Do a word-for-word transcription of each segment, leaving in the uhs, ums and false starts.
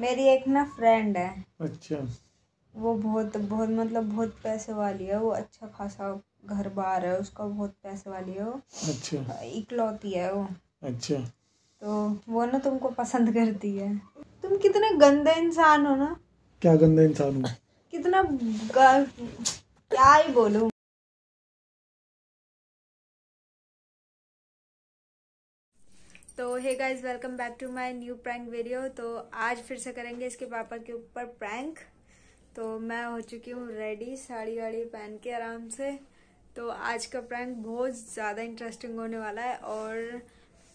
मेरी एक ना फ्रेंड है, अच्छा, वो बहुत बहुत मतलब बहुत पैसे वाली है, वो अच्छा खासा घर बार है उसका, बहुत पैसे वाली है वो, अच्छा, इकलौती है वो, अच्छा, तो वो ना तुमको पसंद करती है। तुम कितने गंदे इंसान हो ना। क्या गंदा इंसान हूँ? कितना ग... क्या ही बोलूं। तो hey guys, welcome back to my new prank video. तो आज फिर से करेंगे इसके पापा के ऊपर प्रैंक। तो मैं हो चुकी हूँ रेडी, साड़ी वाड़ी पहन के आराम से। तो आज का प्रैंक बहुत ज़्यादा इंटरेस्टिंग होने वाला है। और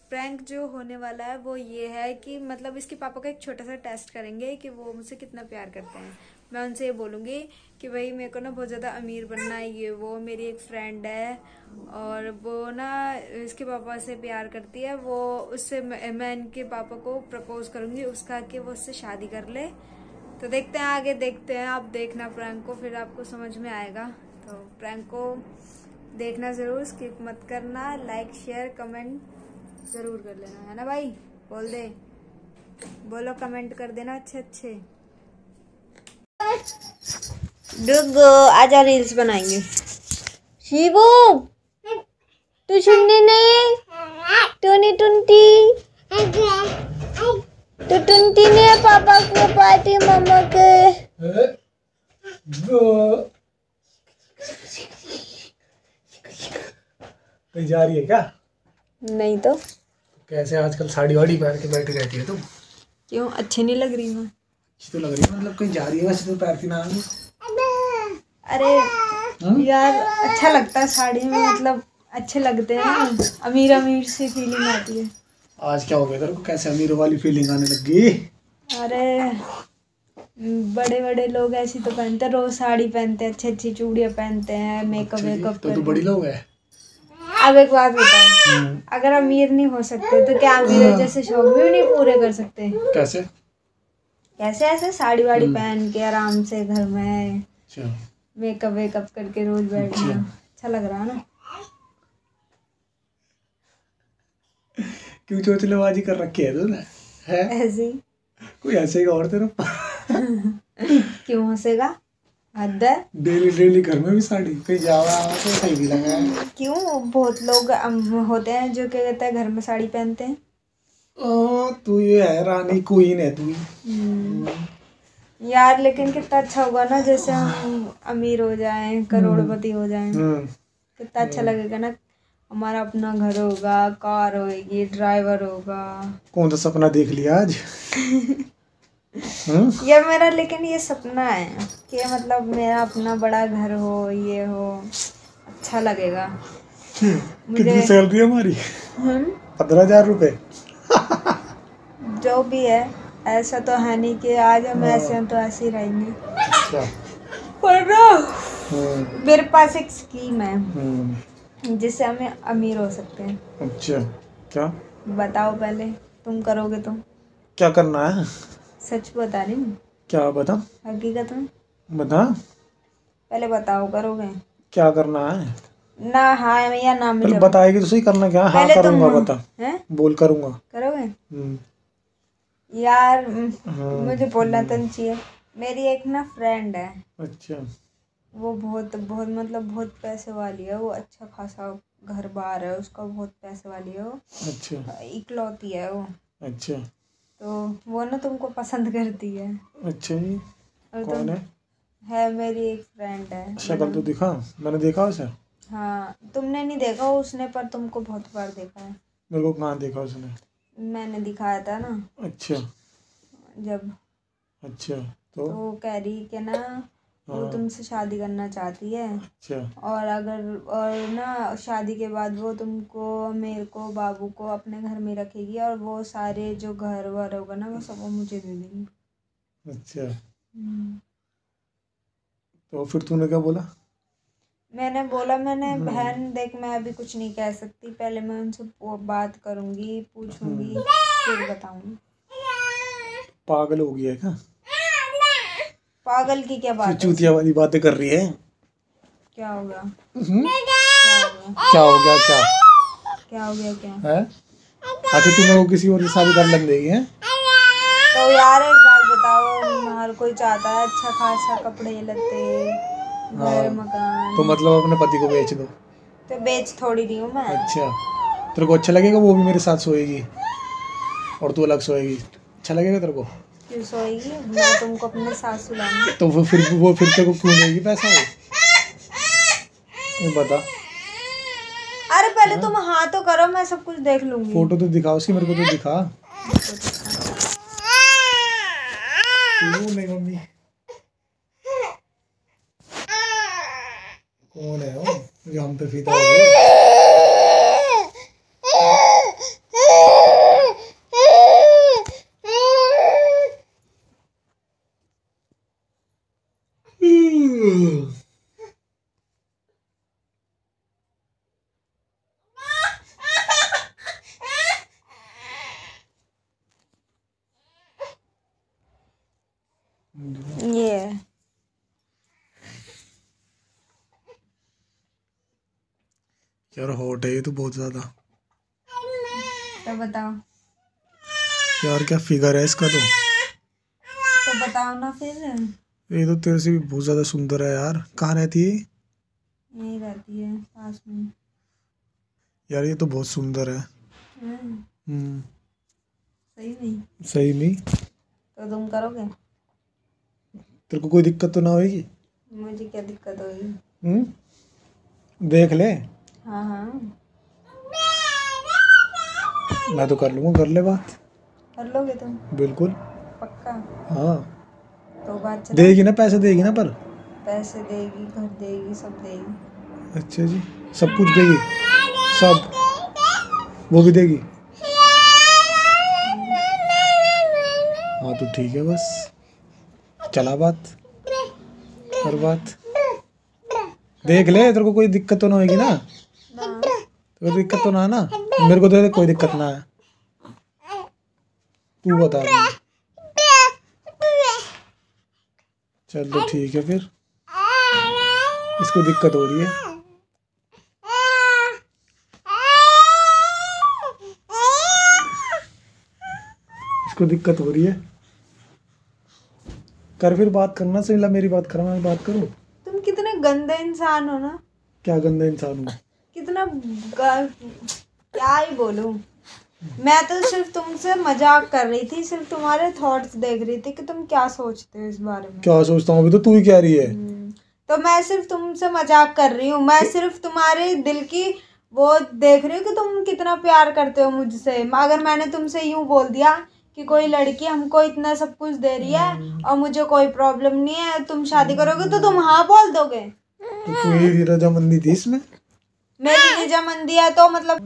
प्रैंक जो होने वाला है वो ये है कि मतलब इसके पापा का एक छोटा सा टेस्ट करेंगे कि वो मुझसे कितना प्यार करते हैं। मैं उनसे ये बोलूँगी कि भाई मेरे को ना बहुत ज़्यादा अमीर बनना है, ये वो, मेरी एक फ्रेंड है और वो ना इसके पापा से प्यार करती है, वो उससे मैं, मैं इनके पापा को प्रपोज करूँगी उसका कि वो उससे शादी कर ले। तो देखते हैं आगे, देखते हैं, आप देखना प्रैंक को, फिर आपको समझ में आएगा। तो प्रैंक को देखना ज़रूर, स्किप मत करना, लाइक शेयर कमेंट ज़रूर कर लेना, है ना भाई? बोल दे, बोलो, कमेंट कर देना अच्छे अच्छे। डुग आजा, रील्स बनाएंगे। शिवू तू सुनने नहीं, टूनी टूंटी तो टूंटी ने पापा को पार्टी मामा के कहीं जा रही है क्या? नहीं तो कैसे आजकल साड़ी वाड़ी पहन के बैठी रहती है तुम? क्यों अच्छी नहीं लग रही? मैं अच्छी तो लग रही है, मतलब कहीं जा रही है वैसे तो पहनती ना। अरे हुँ? यार अच्छा लगता है साड़ी में, मतलब अच्छे लगते हैं, अमीर अमीर सी फीलिंग आती है। आज क्या हो गया तेरे को, कैसे अमीर वाली फीलिंग आने लगी? अरे बड़े बड़े लोग ऐसी तो पहनते हैं, रोज साड़ी पहनते हैं, अच्छी अच्छी चूड़ियाँ पहनते हैं, मेकअप वेकअप। तो, तो बड़ी लोग है। अब एक बात बताओ, अगर अमीर नहीं हो सकते तो क्या अमीर जैसे शौक भी नहीं पूरे कर सकते? कैसे कैसे? ऐसे साड़ी वाड़ी पहन के आराम से घर में, मेकअप वेकअप करके रोज बैठना। अच्छा लग रहा है ना? क्यों चोचलेबाजी कर रखी है तूने? है ऐसी कोई हंसेगा और तेरा? क्यों हंसेगा? हद है। डेली डेली घर में भी साड़ी, कहीं जावा तो सही भी लगा। क्यों? बहुत लोग होते हैं जो क्या कहते हैं घर में साड़ी पहनते हैं। ओ तू ये है रानी, क्वीन है तू यार। लेकिन कितना अच्छा होगा ना जैसे हम अमीर हो जाएं, करोड़पति हो जाएं, कितना अच्छा लगेगा ना। हमारा अपना घर होगा, कार होगी, ड्राइवर होगा। कौन सा सपना देख लिया आज? ये मेरा, लेकिन ये सपना है कि मतलब मेरा अपना बड़ा घर हो, ये हो, अच्छा लगेगा। कितनी सैलरी है हमारी? पंद्रह हजार रुपये जो भी है। ऐसा तो है नहीं कि आज हम ऐसे हैं तो ऐसे ही रहेंगे। अच्छा। मेरे पास एक स्कीम है जिससे हमें अमीर हो सकते हैं। अच्छा क्या? बताओ पहले, तुम करोगे तो क्या करना है? सच बता रही हूँ। क्या बता? हकीकत में बता। पहले बताओ, करोगे? क्या करना है ना? हाँ या ना? मुझे बताएगी तो सही, करना क्या? हाँ करूँगा, बता। हैं? बोल करूँगा। करोगे? यार मुझे बोलना तो नहीं चाहिए। मेरी एक ना फ्रेंड है, अच्छा, वो बहुत बहुत मतलब बहुत पैसे वाली है, वो अच्छा खासा घर बार है उसका, बहुत पैसे वाली है वो, अच्छा, इकलौती है वो, अच्छा, तो वो ना तुमको पसंद करती है। अच्छा जी, कौन है? है मेरी एक फ्रेंड है। शक्ल तो दिखा, मैंने देखा उसे। हाँ तुमने नहीं देखा उसने, पर तुमको बहुत बार देखा है। मेरे को कहाँ देखा उसने? मैंने दिखाया था ना। अच्छा जब? अच्छा तो वो तो कह रही कि ना वो हाँ। तुमसे शादी करना चाहती है। अच्छा। और अगर और ना शादी के बाद वो तुमको, मेरे को, बाबू को अपने घर में रखेगी और वो सारे जो घर वर होगा ना वो सब वो मुझे दे देगी। अच्छा तो फिर तूने क्या बोला? मैंने बोला, मैंने बहन देख मैं अभी कुछ नहीं कह सकती, पहले मैं उनसे बात करूँगी, पूछूँगी, फिर बताऊँगी। पागल हो गया क्या? पागल की क्या बात? चूतिया वाली बातें कर रही है। क्या हो गया? क्या हो गया? क्या क्या हो गया? क्या है? अच्छा तुम्हें वो किसी और के साथ कर लग गई है? तो यार एक बात कोई चाहता है अच्छा खासा कपड़े लते घर मकान, तो मतलब अपने पति को बेच दो। तो बेच थोड़ी रही हूँ मैं। अच्छा, तेरे को अच्छा लगेगा वो भी मेरे साथ सोएगी और तू अलग सोएगी, अच्छा लगेगा तेरे को? क्यों सोएगी, मैं तुमको अपने साथ सुलाऊंगी। तो वो फिर वो फिर तेरे को क्यों देगी पैसा वो, ये बता। अरे पहले तुम हाँ तो करो, मैं सब कुछ देख लूंगी। फोटो तो दिखा उसकी मेरे को, तो दिखा। नहीं मम्मी, कौन है वो जो हम पे फीता हो गया? Yeah. यार हॉट है ये तो बहुत ज्यादा। तो बताओ यार क्या फिगर है इसका, तो तो बताओ ना फिर। ये तो तेरे से भी बहुत ज्यादा सुंदर है यार। कहाँ रहती है? यहीं रहती है पास में। यार ये तो बहुत सुंदर है। हम्म, सही नहीं? सही नहीं। तो तुम करोगे? तेरे को कोई दिक्कत तो ना होगी? मुझे क्या दिक्कत होगी? हम्म, देख ले। हाँ हाँ मैं तो कर लूँगा, कर ले बात। कर लोगे तुम? बिल्कुल पक्का? हाँ। तो बात देगी ना, पैसे देगी ना? पर पैसे देगी, घर देगी, सब देगी। अच्छा जी, सब कुछ देगी? सब वो भी देगी? हाँ तो ठीक है, बस चला बात, कर बात। देख ले, तेरे को कोई दिक्कत तो ना होगी ना? तेरे को दिक्कत तो ना है ना? मेरे को तो कोई दिक्कत ना है, तू बता। चलो ठीक है फिर, इसको दिक्कत हो रही है। इसको दिक्कत हो रही है कर फिर बात करना। सही मेरी बात करा, मैं बात करूँ? तुम कितने गंदे इंसान हो ना। क्या गंदे इंसान हो? कितना ग... क्या ही बोलूं मैं, तो सिर्फ तुमसे मजाक कर रही थी, सिर्फ तुम्हारे थॉट्स देख रही थी कि तुम क्या सोचते हो इस बारे में। क्या सोचता हूँ अभी तो तू ही कह रही है। तो मैं सिर्फ तुमसे मजाक कर रही हूँ, मैं सिर्फ तुम्हारे दिल की वो देख रही हूँ कि तुम कितना प्यार करते हो मुझसे। अगर मैंने तुमसे यूँ बोल दिया कि कोई लड़की हमको इतना सब कुछ दे रही है और मुझे कोई प्रॉब्लम नहीं है, तुम शादी करोगे तो तुम हाँ बोल दोगे? तो कोई रजामंदी थी इसमें? मेरी रजामंदी है तो मतलब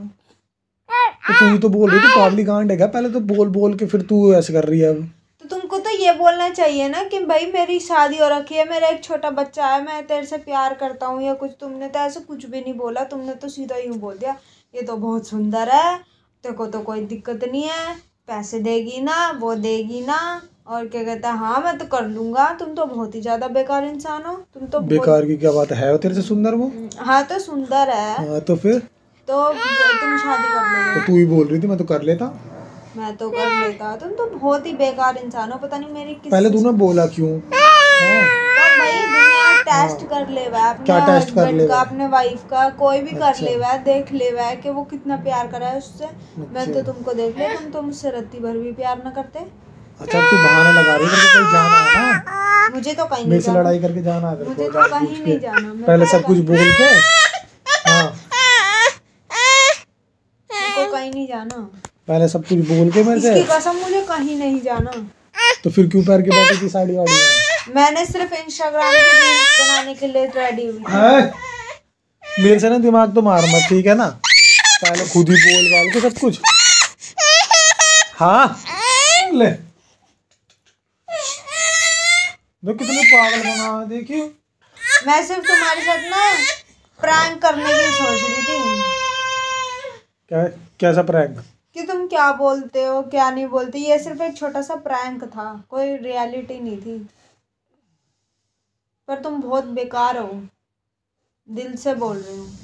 तो तू तो बोल रही थी पागली कांड है क्या? पहले तो बोल बोल के फिर तू ऐसे कर रही है। तो तुमको तो ये बोलना चाहिए ना कि भाई मेरी शादी हो रखी है, मेरा एक छोटा बच्चा है, मैं तेरे से प्यार करता हूँ या कुछ। तुमने तो ऐसे कुछ भी नहीं बोला, तुमने तो सीधा यूँ बोल दिया ये तो बहुत सुंदर है, तेरे को तो कोई दिक्कत नहीं है, पैसे देगी ना, वो देगी ना, और क्या कहता है हाँ मैं तो कर लूंगा। तुम तो बहुत ही ज्यादा बेकार इंसान हो। तुम तो बेकार की क्या बात है, तेरे से सुंदर वो। हाँ तो सुंदर है। हाँ तो फिर तो तुम शादी कर लोगे? तो तू ही बोल रही थी मैं तो कर लेता, मैं तो कर लेता। तुम तो बहुत ही बेकार इंसान हो, पता नहीं मेरी किस पहले तूने बोला क्यों? टेस्ट कर ले लेगा अपने वाइफ का, कोई भी कर लेगा, देख लेगा कि वो कितना प्यार कर रहा है उससे। मैं तो तुमको देख ले, तुम तो मुझसे रत्ती भर भी प्यार ना करते। अच्छा तू बहाना लगा रही है कि कहीं जाना है ना? मुझे तो कहीं नहीं जाना, लड़ाई करके जाना है, मुझे तो कहीं नहीं जाना। पहले सब कुछ बोल के कहीं नहीं जाना, पहले सब कुछ बोल के मेरे से कसम मुझे कहीं नहीं जाना। तो फिर क्यों पैर के बैठे की साड़ी वाड़ी है? मैंने सिर्फ इंस्टाग्राम की रील्स बनाने के लिए रेडी हुई। मेरे से ना दिमाग तो मार मत, ठीक है ना? पहले खुद ही बोल बाल के सब कुछ। हाँ ले तो कितने पागल बना, देखिए। मैं सिर्फ तुम्हारे साथ ना प्रैंक करने की सोच रही थी। क्या कैसा प्रैंक? कि तुम क्या बोलते हो क्या नहीं बोलते, ये सिर्फ एक छोटा सा प्रैंक था, कोई रियलिटी नहीं थी। पर तुम बहुत बेकार हो, दिल से बोल रही हूँ।